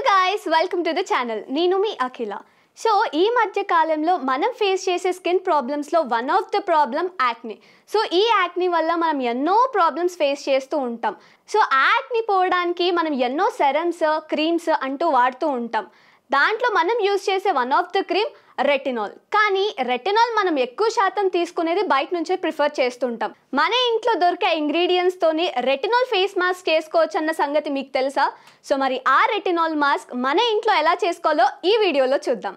Hello guys, welcome to the channel. నేను మీ అఖిల. So ఈ మధ్య కాలంలో మనం ఫేస్ చేసే స్కిన్ ప్రాబ్లమ్స్లో one of the problem acne. So ఈ యాక్నీ వల్ల మనం ఎన్నో ప్రాబ్లమ్స్ ఫేస్ చేస్తూ ఉంటాం. సో యాక్నీ పోవడానికి మనం ఎన్నో సెరమ్స్, క్రీమ్స్ అంటూ వాడుతూ ఉంటాం. దాంట్లో మనం యూజ్ చేసే one of the cream retinol. కానీ రెటినాల్ మనం ఎక్కువ శాతం తీసుకునేది బయట నుంచే ప్రిఫర్ చేస్తుంటాం. మన ఇంట్లో దొరికే ఇంగ్రీడియంట్స్తోని రెటినాల్ ఫేస్ మాస్క్ చేసుకోవచ్చు అన్న సంగతి మీకు తెలుసా? సో మరి ఆ రెటినాల్ మాస్క్ మన ఇంట్లో ఎలా చేసుకోవాలో ఈ వీడియోలో చూద్దాం.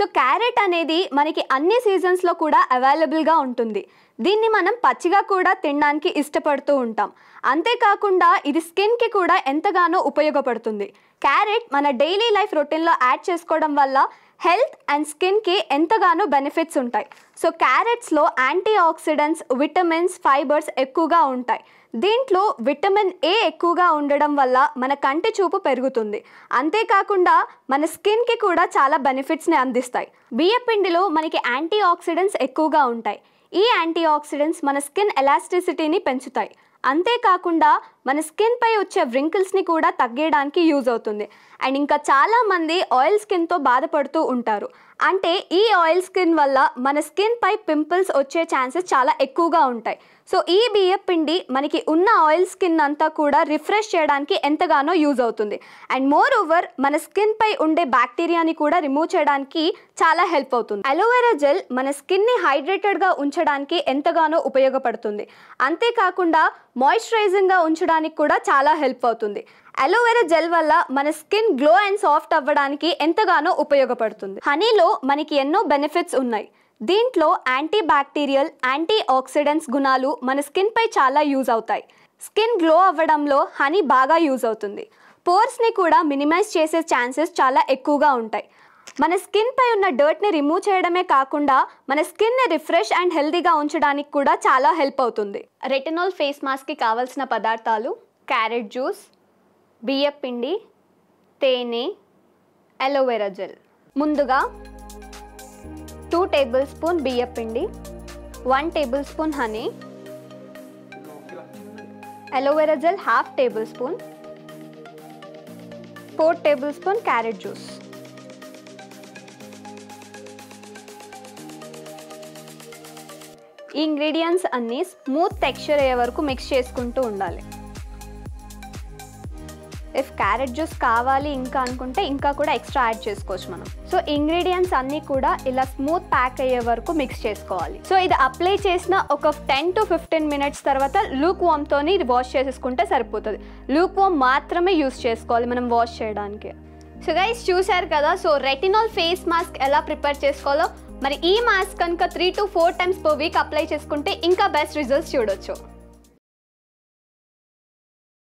సో క్యారెట్ అనేది మనకి అన్ని సీజన్స్లో కూడా అవైలబుల్గా ఉంటుంది. దీన్ని మనం పచ్చిగా కూడా తినడానికి ఇష్టపడుతూ ఉంటాం. అంతేకాకుండా ఇది స్కిన్కి కూడా ఎంతగానో ఉపయోగపడుతుంది. క్యారెట్ మన డైలీ లైఫ్ రొటీన్లో యాడ్ చేసుకోవడం వల్ల హెల్త్ అండ్ స్కిన్కి ఎంతగానో బెనిఫిట్స్ ఉంటాయి. సో క్యారెట్స్లో యాంటీ ఆక్సిడెంట్స్, విటమిన్స్, ఫైబర్స్ ఎక్కువగా ఉంటాయి. దీంట్లో విటమిన్ ఏ ఎక్కువగా ఉండడం వల్ల మన కంటి చూపు పెరుగుతుంది. అంతేకాకుండా మన స్కిన్కి కూడా చాలా బెనిఫిట్స్ని అందిస్తాయి. బియ్య పిండిలో మనకి యాంటీ ఆక్సిడెంట్స్ ఎక్కువగా ఉంటాయి. ఈ యాంటీ ఆక్సిడెంట్స్ మన స్కిన్ ఎలాస్టిసిటీని పెంచుతాయి. అంతేకాకుండా మన స్కిన్పై వచ్చే వ్రింకిల్స్ని కూడా తగ్గడానికి యూజ్ అవుతుంది. అండ్ ఇంకా చాలామంది ఆయిల్ స్కిన్తో బాధపడుతూ ఉంటారు. అంటే ఈ ఆయిల్ స్కిన్ వల్ల మన స్కిన్పై పింపుల్స్ వచ్చే ఛాన్సెస్ చాలా ఎక్కువగా ఉంటాయి. సో ఈ బియ్యం పిండి మనకి ఉన్న ఆయిల్ స్కిన్ అంతా కూడా రిఫ్రెష్ చేయడానికి ఎంతగానో యూజ్ అవుతుంది. అండ్ మోర్ ఓవర్ మన స్కిన్పై ఉండే బ్యాక్టీరియాని కూడా రిమూవ్ చేయడానికి చాలా హెల్ప్ అవుతుంది. అలోవెరా జెల్ మన స్కిన్ని హైడ్రేటెడ్గా ఉంచడానికి ఎంతగానో ఉపయోగపడుతుంది. అంతేకాకుండా మాయిశ్చరైజింగ్గా ఉంచడానికి కూడా చాలా హెల్ప్ అవుతుంది. అలోవెరా జెల్ వల్ల మన స్కిన్ గ్లో అండ్ సాఫ్ట్ అవ్వడానికి ఎంతగానో ఉపయోగపడుతుంది. హనీలో మనకి ఎన్నో బెనిఫిట్స్ ఉన్నాయి. దీంట్లో యాంటీ బ్యాక్టీరియల్, యాంటీ ఆక్సిడెంట్స్ గుణాలు మన స్కిన్పై చాలా యూజ్ అవుతాయి. స్కిన్ గ్లో అవ్వడంలో హనీ బాగా యూజ్ అవుతుంది. పోర్స్ని కూడా మినిమైజ్ చేసే ఛాన్సెస్ చాలా ఎక్కువగా ఉంటాయి. మన స్కిన్పై ఉన్న డర్ట్ని రిమూవ్ చేయడమే కాకుండా మన స్కిన్ని రిఫ్రెష్ అండ్ హెల్తీగా ఉంచడానికి కూడా చాలా హెల్ప్ అవుతుంది. రెటినాల్ ఫేస్ మాస్క్కి కావాల్సిన పదార్థాలు క్యారెట్ జ్యూస్, బియ్యం పిండి, తేనె, అలోవెరా జెల్. ముందుగా 2 టేబుల్ స్పూన్ బియ్యం పిండి, 1 tablespoon honey, aloe vera gel ½ tablespoon, 4 tablespoon carrot juice. ఈ ఇంగ్రీడియంట్స్ అన్నీ స్మూత్ టెక్స్చర్ అయ్యే వరకు మిక్స్ చేసుకుంటూ ఉండాలి. ఇఫ్ క్యారెట్ జ్యూస్ కావాలి ఇంకా అనుకుంటే ఇంకా కూడా ఎక్స్ట్రా యాడ్ చేసుకోవచ్చు మనం. సో ఇంగ్రీడియంట్స్ అన్నీ కూడా ఇలా స్మూత్ ప్యాక్ అయ్యే వరకు మిక్స్ చేసుకోవాలి. సో ఇది అప్లై చేసిన ఒక 10 to 15 minutes తర్వాత లూక్ వామ్తోని వాష్ చేసేసుకుంటే సరిపోతుంది. లూక్ వామ్ మాత్రమే యూస్ చేసుకోవాలి మనం వాష్ చేయడానికి. సో గైస్ చూశారు కదా, సో రెటినాల్ ఫేస్ మాస్క్ ఎలా ప్రిపేర్ చేసుకోవాలో. మరి ఈ మాస్క్ కనుక 3 to 4 times per week apply చేసుకుంటే ఇంకా బెస్ట్ రిజల్ట్స్ చూడొచ్చు.